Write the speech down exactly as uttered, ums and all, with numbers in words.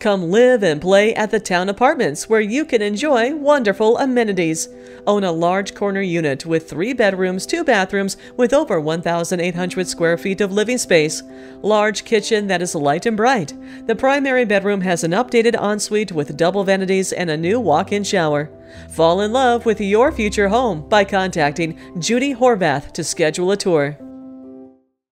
Come live and play at the Town Apartments, where you can enjoy wonderful amenities. Own a large corner unit with three bedrooms, two bathrooms, with over one thousand eight hundred square feet of living space. Large kitchen that is light and bright. The primary bedroom has an updated ensuite with double vanities and a new walk-in shower. Fall in love with your future home by contacting Judy Horvath to schedule a tour.